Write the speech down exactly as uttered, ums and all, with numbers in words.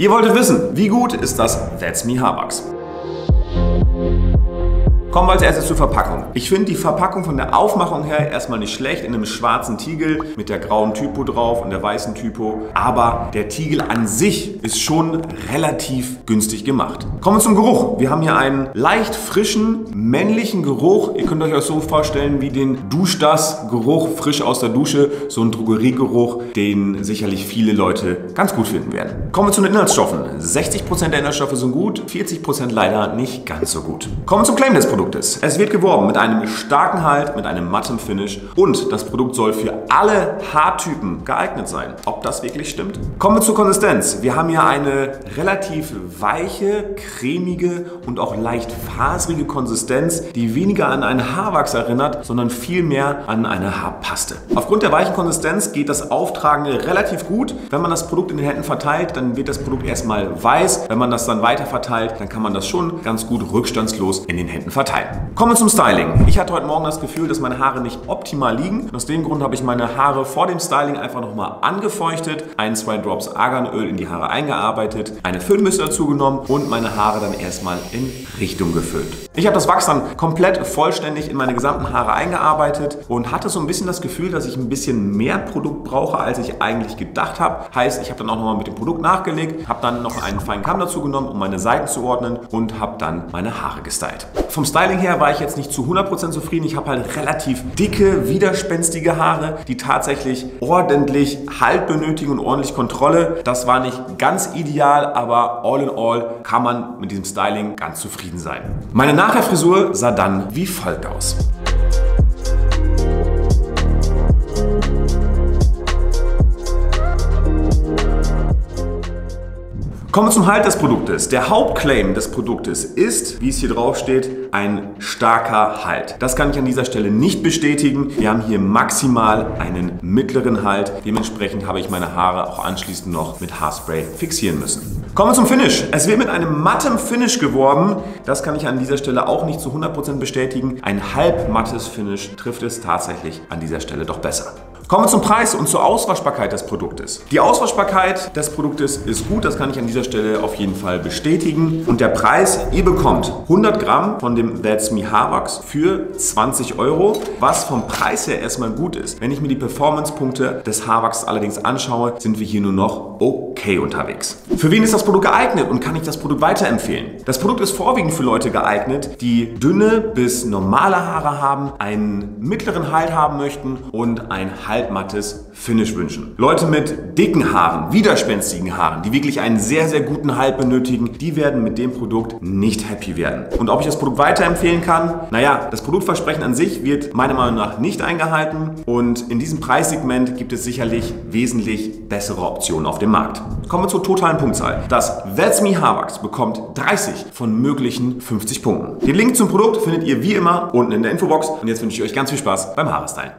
Ihr wolltet wissen, wie gut ist das That's Me Haarwachs? Kommen wir als erstes zur Verpackung. Ich finde die Verpackung von der Aufmachung her erstmal nicht schlecht, in einem schwarzen Tiegel mit der grauen Typo drauf und der weißen Typo. Aber der Tiegel an sich ist schon relativ günstig gemacht. Kommen wir zum Geruch. Wir haben hier einen leicht frischen, männlichen Geruch. Ihr könnt euch das so vorstellen wie den Duschdas-Geruch, frisch aus der Dusche. So ein Drogeriegeruch, den sicherlich viele Leute ganz gut finden werden. Kommen wir zu den Inhaltsstoffen. sechzig Prozent der Inhaltsstoffe sind gut, vierzig Prozent leider nicht ganz so gut. Kommen wir zum Claim des Produkts. Ist. Es wird geworben mit einem starken Halt, mit einem matten Finish und das Produkt soll für alle Haartypen geeignet sein. Ob das wirklich stimmt? Kommen wir zur Konsistenz. Wir haben hier eine relativ weiche, cremige und auch leicht faserige Konsistenz, die weniger an einen Haarwachs erinnert, sondern vielmehr an eine Haarpaste. Aufgrund der weichen Konsistenz geht das Auftragen relativ gut. Wenn man das Produkt in den Händen verteilt, dann wird das Produkt erstmal weiß. Wenn man das dann weiter verteilt, dann kann man das schon ganz gut rückstandslos in den Händen verteilen. Kommen wir zum Styling. Ich hatte heute Morgen das Gefühl, dass meine Haare nicht optimal liegen. Und aus dem Grund habe ich meine Haare vor dem Styling einfach nochmal angefeuchtet, ein, zwei Drops Arganöl in die Haare eingearbeitet, eine Föhnmüsse dazu genommen und meine Haare dann erstmal in Richtung geföhnt. Ich habe das Wachs dann komplett vollständig in meine gesamten Haare eingearbeitet und hatte so ein bisschen das Gefühl, dass ich ein bisschen mehr Produkt brauche, als ich eigentlich gedacht habe. Heißt, ich habe dann auch nochmal mit dem Produkt nachgelegt, habe dann noch einen feinen Kamm dazu genommen, um meine Seiten zu ordnen und habe dann meine Haare gestylt. Vom Styling Styling her war ich jetzt nicht zu hundert Prozent zufrieden. Ich habe halt relativ dicke, widerspenstige Haare, die tatsächlich ordentlich Halt benötigen und ordentlich Kontrolle. Das war nicht ganz ideal, aber all in all kann man mit diesem Styling ganz zufrieden sein. Meine Nachherfrisur sah dann wie folgt aus. Kommen wir zum Halt des Produktes. Der Hauptclaim des Produktes ist, wie es hier drauf steht, ein starker Halt. Das kann ich an dieser Stelle nicht bestätigen. Wir haben hier maximal einen mittleren Halt. Dementsprechend habe ich meine Haare auch anschließend noch mit Haarspray fixieren müssen. Kommen wir zum Finish. Es wird mit einem matten Finish geworben. Das kann ich an dieser Stelle auch nicht zu hundert Prozent bestätigen. Ein halbmattes Finish trifft es tatsächlich an dieser Stelle doch besser. Kommen wir zum Preis und zur Auswaschbarkeit des Produktes. Die Auswaschbarkeit des Produktes ist gut, das kann ich an dieser Stelle auf jeden Fall bestätigen. Und der Preis, ihr bekommt hundert Gramm von dem That's Me Haarwachs für zwanzig Euro, was vom Preis her erstmal gut ist. Wenn ich mir die Performance-Punkte des Haarwachs allerdings anschaue, sind wir hier nur noch okay unterwegs. Für wen ist das Produkt geeignet und kann ich das Produkt weiterempfehlen? Das Produkt ist vorwiegend für Leute geeignet, die dünne bis normale Haare haben, einen mittleren Halt haben möchten und ein Halt mattes Finish wünschen. Leute mit dicken Haaren, widerspenstigen Haaren, die wirklich einen sehr, sehr guten Halt benötigen, die werden mit dem Produkt nicht happy werden. Und ob ich das Produkt weiterempfehlen kann? Naja, das Produktversprechen an sich wird meiner Meinung nach nicht eingehalten und in diesem Preissegment gibt es sicherlich wesentlich bessere Optionen auf dem Markt. Kommen wir zur totalen Punktzahl. Das That's Me Haarwachs bekommt dreißig von möglichen fünfzig Punkten. Den Link zum Produkt findet ihr wie immer unten in der Infobox und jetzt wünsche ich euch ganz viel Spaß beim Haarestylen.